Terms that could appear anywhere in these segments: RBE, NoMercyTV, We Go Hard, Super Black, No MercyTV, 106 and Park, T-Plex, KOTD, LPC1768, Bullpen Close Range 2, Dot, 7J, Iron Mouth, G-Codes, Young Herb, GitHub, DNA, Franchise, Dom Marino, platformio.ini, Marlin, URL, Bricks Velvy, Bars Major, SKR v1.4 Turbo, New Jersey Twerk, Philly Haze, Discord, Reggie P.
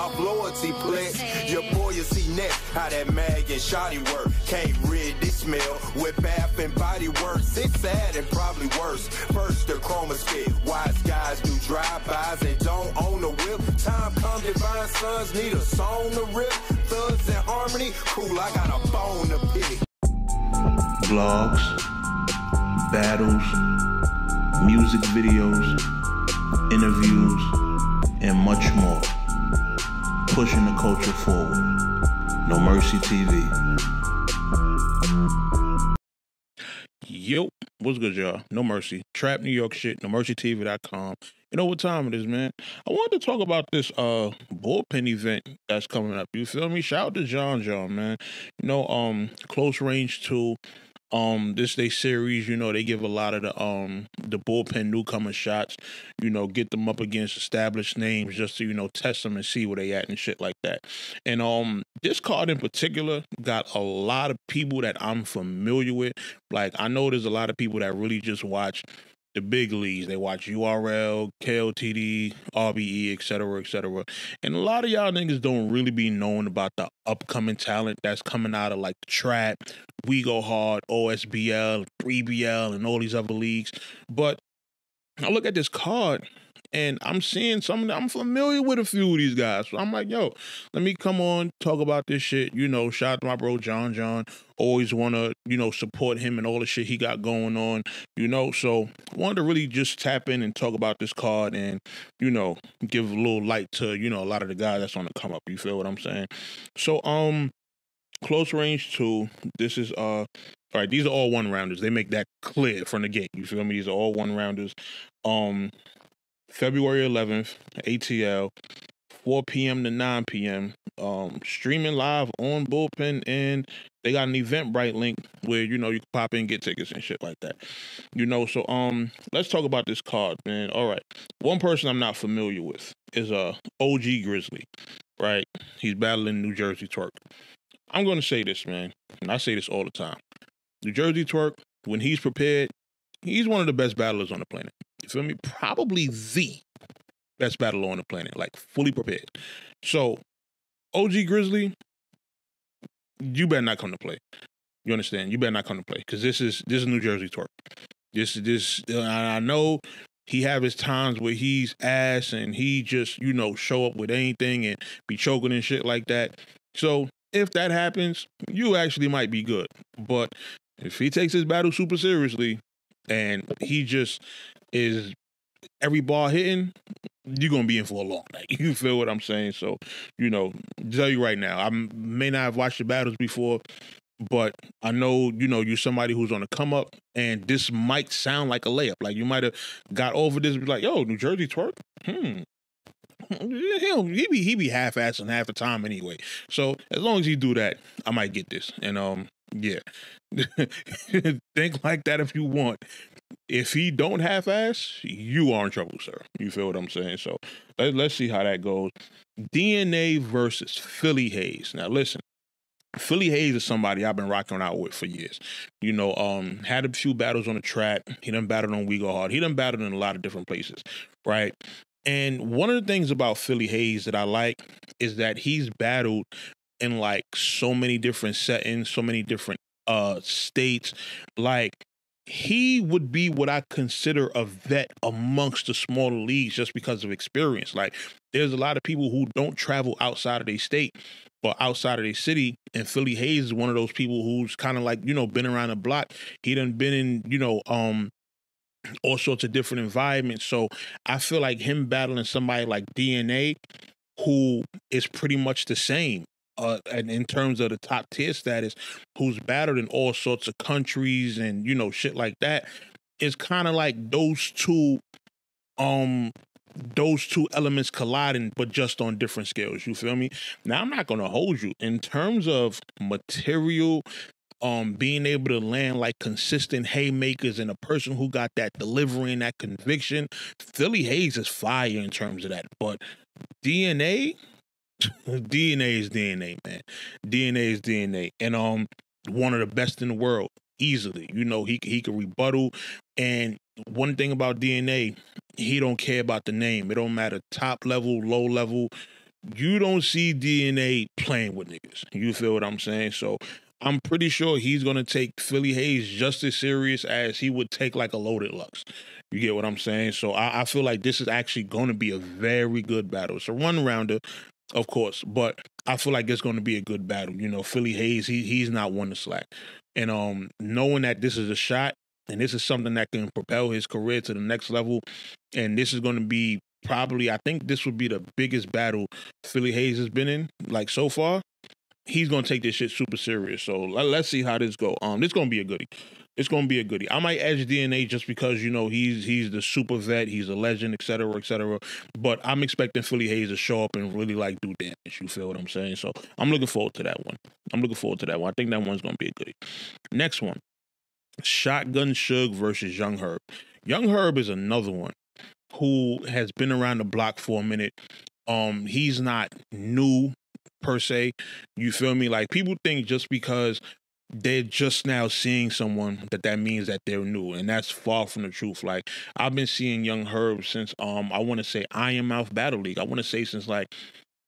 I'll blow a T-Plex, your boy you see next. How that mag and shoddy work, can't rid this smell. With bath and body works, it's sad and probably worse. First the chroma spit, wise guys do drive-bys and don't own a whip. Time come, divine sons need a song to rip. Thugs and harmony, cool, I got a bone to pick. Vlogs, battles, music videos, interviews, and much more. Pushing the culture forward. No Mercy TV. Yo, what's good, y'all? No Mercy. Trap New York shit, NoMercyTV.com. You know what time it is, man. I wanted to talk about this bullpen event that's coming up. You feel me? Shout out to John John, man. You know, close range 2. This day series, you know, they give a lot of the bullpen newcomer shots, you know, get them up against established names just to, you know, test them and see where they at and shit like that. And this card in particular got a lot of people that I'm familiar with. Like, I know there's a lot of people that really just watch the big leagues. They watch URL, KOTD, RBE, etc., etc. And a lot of y'all niggas don't really be knowing about the upcoming talent that's coming out of like the Trap, We Go Hard, OSBL, EBL, and all these other leagues. But I look at this card and I'm seeing something. I'm familiar with a few of these guys. So I'm like, yo, let me come on, talk about this shit. You know, shout out to my bro, John John. Always want to, you know, support him and all the shit he got going on, you know. So wanted to really just tap in and talk about this card and, you know, give a little light to, you know, a lot of the guys that's on the come up. You feel what I'm saying? So, close range 2. This is, all right, these are all one-rounders. They make that clear from the gate. You feel me? These are all one-rounders. February 11th, ATL, 4 p.m. to 9 p.m., streaming live on Bullpen, and they got an Eventbrite link where, you know, you can pop in, get tickets and shit like that. You know, so let's talk about this card, man. All right. One person I'm not familiar with is OG Grizzly, right? He's battling New Jersey Twerk. I'm going to say this, man, and I say this all the time. New Jersey Twerk, when he's prepared, he's one of the best battlers on the planet. You feel me? Probably the best battler on the planet, like fully prepared. So, OG Grizzly, you better not come to play. You understand? You better not come to play because this is New Jersey Twerk. This I know he have his times where he's ass and he just, you know, show up with anything and be choking and shit like that. So if that happens, you actually might be good. But if he takes his battle super seriously, and he just is every ball hitting, you're going to be in for a long night. You feel what I'm saying? So, you know, tell you right now, I may not have watched the battles before, but I know, you know, you're somebody who's on the come up, and this might sound like a layup. Like, you might have got over this and be like, yo, New Jersey Twerk? He be half-assing half the time anyway. So as long as you do that, I might get this. And, yeah, think like that if you want. If he don't half-ass, you are in trouble, sir. You feel what I'm saying? So let's see how that goes. DNA versus Philly Haze. Now listen, Philly Haze is somebody I've been rocking out with for years. You know, had a few battles on the Trap. He done battled on We Go Hard. He done battled in a lot of different places, right? And one of the things about Philly Haze that I like is that he's battled in like so many different settings, so many different states. Like, he would be what I consider a vet amongst the smaller leagues just because of experience. Like, there's a lot of people who don't travel outside of their state or outside of their city, and Philly Haze is one of those people who's kind of like, you know, been around the block. He done been in, you know, all sorts of different environments. So I feel like him battling somebody like DNA, who is pretty much the same, and in terms of the top tier status, who's battled in all sorts of countries and, you know, shit like that, is kind of like those two elements colliding, but just on different scales. You feel me? Now, I'm not gonna hold you in terms of material, being able to land like consistent haymakers and a person who got that delivery and that conviction. Philly Haze is fire in terms of that, but DNA. DNA is DNA, man. DNA is DNA. And one of the best in the world, easily. You know, he can rebuttal. And one thing about DNA, he don't care about the name. It don't matter top level, low level, you don't see DNA playing with niggas. You feel what I'm saying? So I'm pretty sure he's going to take Philly Haze just as serious as he would take like a Loaded Lux. You get what I'm saying? So I feel like this is actually going to be a very good battle. It's a one-rounder, of course, but I feel like it's going to be a good battle. You know, Philly Haze, he's not one to slack. And knowing that this is a shot and this is something that can propel his career to the next level, and this is going to be probably, I think this would be the biggest battle Philly Haze has been in, like, so far. He's going to take this shit super serious. So let's see how this go. This going to be a goodie. It's going to be a goodie. I might edge DNA just because, you know, he's the super vet. He's a legend, et cetera, et cetera. But I'm expecting Philly Haze to show up and really, like, do damage. You feel what I'm saying? So I'm looking forward to that one. I think that one's going to be a goodie. Next one, Shotgun Sug versus Young Herb. Young Herb is another one who has been around the block for a minute. He's not new per se. You feel me? Like, people think just because they're just now seeing someone that means that they're new, and that's far from the truth. Like, I've been seeing Young Herb since I want to say Iron Mouth Battle League. I want to say since like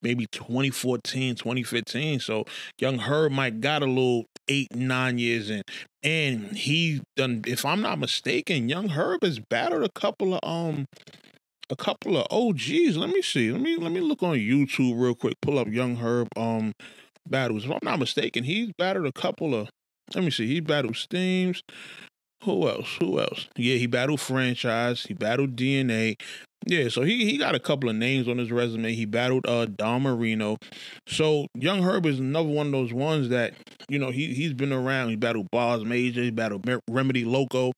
maybe 2014, 2015. So Young Herb might got a little 8, 9 years in. And he done, if I'm not mistaken, Young Herb has battled a couple of OGs. Let me see. Let me look on YouTube real quick. Pull up Young Herb battles. If I'm not mistaken, he's battled a couple of, let me see. He battled Steams. Who else? Yeah, he battled Franchise. He battled DNA. Yeah, so he got a couple of names on his resume. He battled Dom Marino. So Young Herb is another one of those ones that, you know, he's been around. He battled Bars Major. He battled Remedy Loco.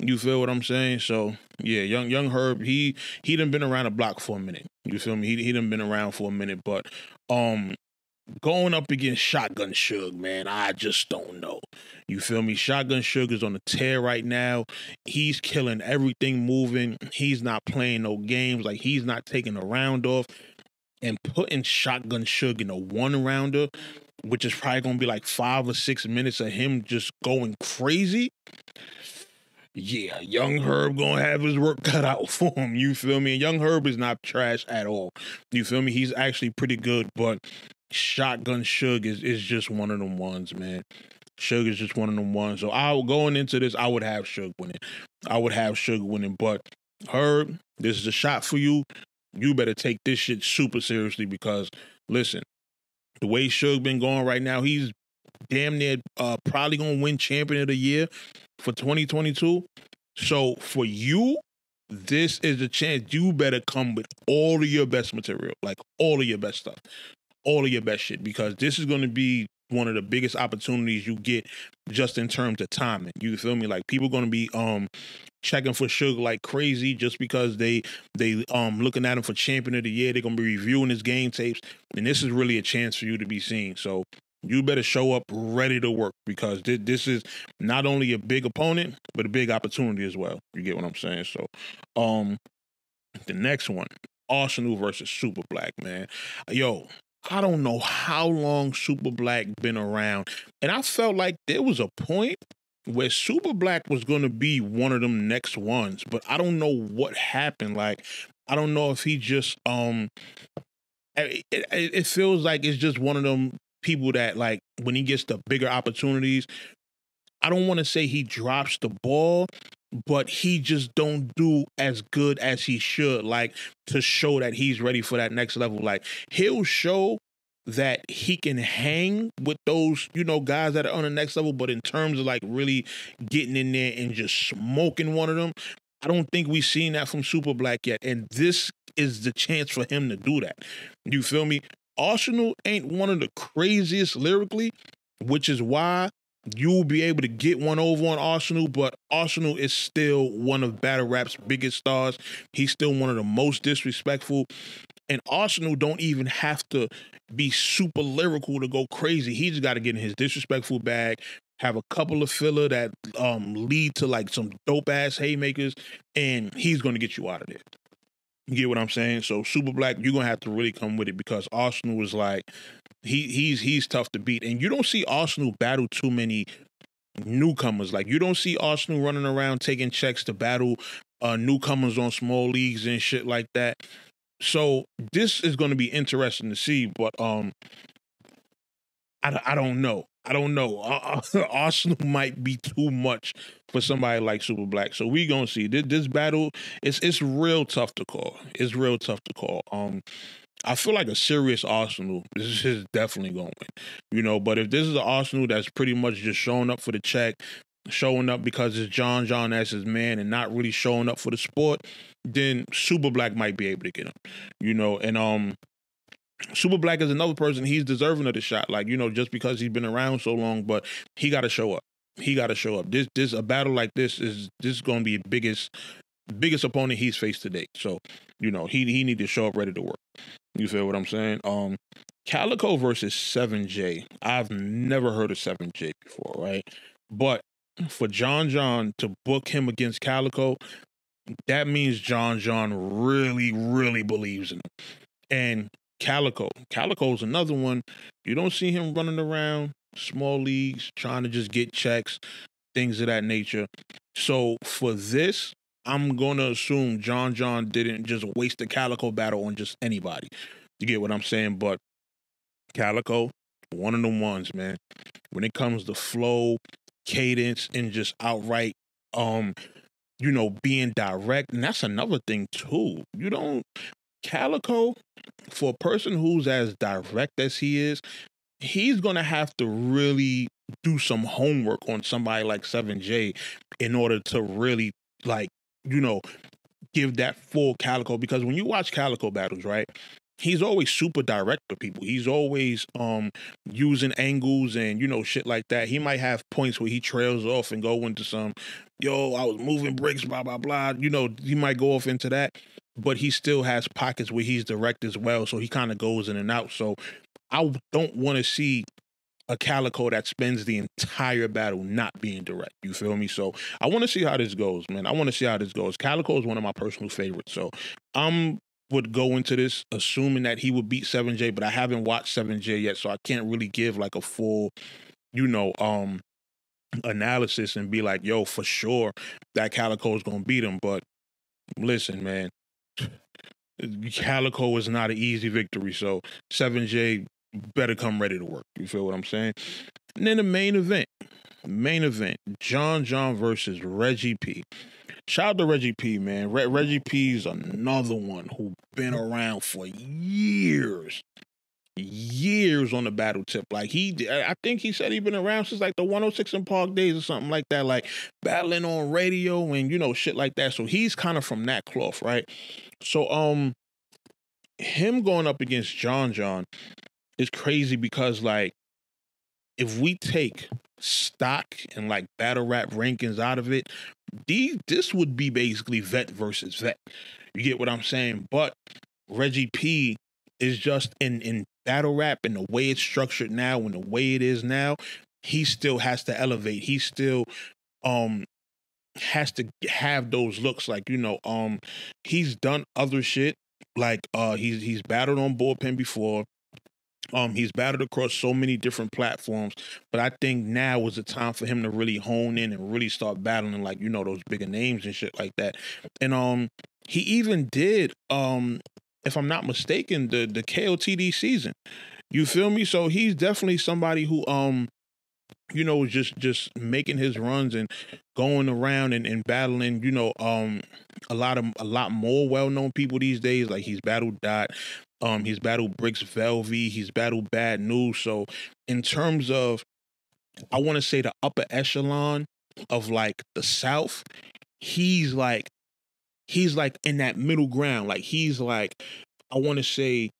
You feel what I'm saying? So yeah, young Herb, he done been around the block for a minute. You feel me? He done been around for a minute, but going up against Shotgun Sug, man, I just don't know. You feel me? Shotgun Sug is on a tear right now. He's killing everything moving. He's not playing no games. Like, he's not taking a round off. And putting Shotgun Sug in a one-rounder, which is probably going to be like 5 or 6 minutes of him just going crazy. Yeah, Young Herb gonna have his work cut out for him. You feel me? And Young Herb is not trash at all. You feel me? He's actually pretty good, but Shotgun Sug is just one of them ones, man. Sug is just one of them ones. So going into this, I would have Sug winning. But Herb, this is a shot for you. You better take this shit super seriously because, listen, the way Sug been going right now, he's damn near probably gonna win Champion of the Year for 2022. So for you, this is the chance. You better come with all of your best material, like all of your best stuff, all of your best shit, because this is going to be one of the biggest opportunities you get just in terms of timing. You feel me? Like, people going to be checking for Sug like crazy just because they looking at him for Champion of the Year. They're going to be reviewing his game tapes, and this is really a chance for you to be seen. So you better show up ready to work, because this is not only a big opponent, but a big opportunity as well. You get what I'm saying? So the next one, Arsenal versus Super Black, man. Yo, I don't know how long Super Black been around, and I felt like there was a point where Super Black was going to be one of them next ones, but I don't know what happened. Like, I don't know if he just it feels like it's just one of them people that, like, when he gets the bigger opportunities, I don't want to say he drops the ball, but he just don't do as good as he should, like, to show that he's ready for that next level. Like, he'll show that he can hang with those, you know, guys that are on the next level, but in terms of, like, really getting in there and just smoking one of them, I don't think we've seen that from Super Black yet, and this is the chance for him to do that. You feel me? Arsenal ain't one of the craziest lyrically, which is why you'll be able to get one over on Arsenal, but Arsenal is still one of battle rap's biggest stars. He's still one of the most disrespectful, and Arsenal don't even have to be super lyrical to go crazy. He just got to get in his disrespectful bag, have a couple of filler that lead to, like, some dope-ass haymakers, and he's going to get you out of there. You get what I'm saying? So Super Black, you're gonna have to really come with it, because Arsenal is like, he's tough to beat, and you don't see Arsenal battle too many newcomers. Like, you don't see Arsenal running around taking checks to battle newcomers on small leagues and shit like that. So this is going to be interesting to see, but I don't know. I don't know. Arsenal might be too much for somebody like Super Black. So we gonna see. This battle, it's real tough to call. It's real tough to call. I feel like a serious Arsenal, this is definitely going to win. You know, but if this is an Arsenal that's pretty much just showing up for the check, showing up because it's John John as his man and not really showing up for the sport, then Super Black might be able to get him. You know, and Super Black is another person, he's deserving of the shot. Like, you know, just because he's been around so long, but he got to show up. He got to show up. This a battle like this is going to be the biggest opponent he's faced today. So, you know, he need to show up ready to work. You feel what I'm saying? Calico versus 7J. I've never heard of 7J before, right? But for John John to book him against Calico, that means John John really, really believes in him. And Calico's another one. You don't see him running around small leagues trying to just get checks, things of that nature. So for this, I'm going to assume John John didn't just waste the Calico battle on just anybody. You get what I'm saying? But Calico, one of the ones, man. When it comes to flow, cadence, and just outright, you know, being direct. And that's another thing, too. You don't... Calico, for a person who's as direct as he is, he's going to have to really do some homework on somebody like 7J in order to really, like, you know, give that full Calico. Because when you watch Calico battles, right, he's always super direct to people. He's always using angles and, you know, shit like that. He might have points where he trails off and go into some, yo, I was moving bricks, blah, blah, blah. You know, he might go off into that. But he still has pockets where he's direct as well, so he kind of goes in and out. So I don't want to see a Calico that spends the entire battle not being direct. You feel me? So I want to see how this goes, man. I want to see how this goes. Calico is one of my personal favorites. So I would go into this assuming that he would beat 7J, but I haven't watched 7J yet, so I can't really give like a full, you know, analysis and be like, yo, for sure that Calico is going to beat him. But listen, man. Calico is not an easy victory, so 7J better come ready to work. You feel what I'm saying? And then the main event, John John versus Reggie P. Shout out to Reggie P, man. Reggie P's another one who been around for years on the battle tip. Like, I think he said he's been around since like the 106 and Park days or something like that, like battling on radio and, you know, shit like that. So he's kind of from that cloth, right? So him going up against John John is crazy because, like, if we take stock and like battle rap rankings out of it, this would be basically vet versus vet. You get what I'm saying? But Reggie P is just in battle rap and the way it's structured now and the way it is now, he still has to elevate. He still has to have those looks, like, you know, he's done other shit, like he's battled on Bullpen before. He's battled across so many different platforms, but I think now is the time for him to really hone in and really start battling, like, you know, those bigger names and shit like that. And he even did if I'm not mistaken, the KOTD season. You feel me? So he's definitely somebody who you know, just making his runs and going around and battling, you know, a lot more well-known people these days. Like, he's battled Dot, he's battled Bricks Velvy, he's battled Bad News. So in terms of, I want to say, the upper echelon of like the South, he's like in that middle ground. Like, he's like, I want to say,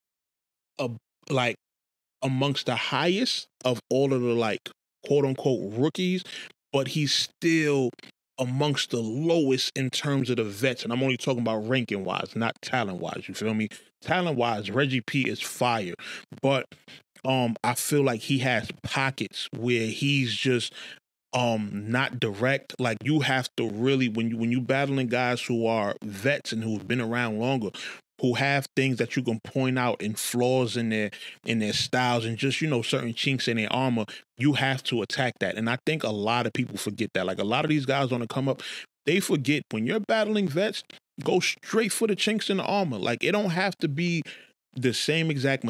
like amongst the highest of all of the, like, quote unquote rookies, but he's still amongst the lowest in terms of the vets. And I'm only talking about ranking wise, not talent wise. You feel me? Talent wise, Reggie P is fire, but I feel like he has pockets where he's just not direct. Like, you have to really, when you battling guys who are vets and who've been around longer, who have things that you can point out and flaws in their styles and just, you know, certain chinks in their armor, you have to attack that. And I think a lot of people forget that. Like, a lot of these guys on the come up, they forget when you're battling vets, Go straight for the chinks in the armor. Like, it don't have to be the same exact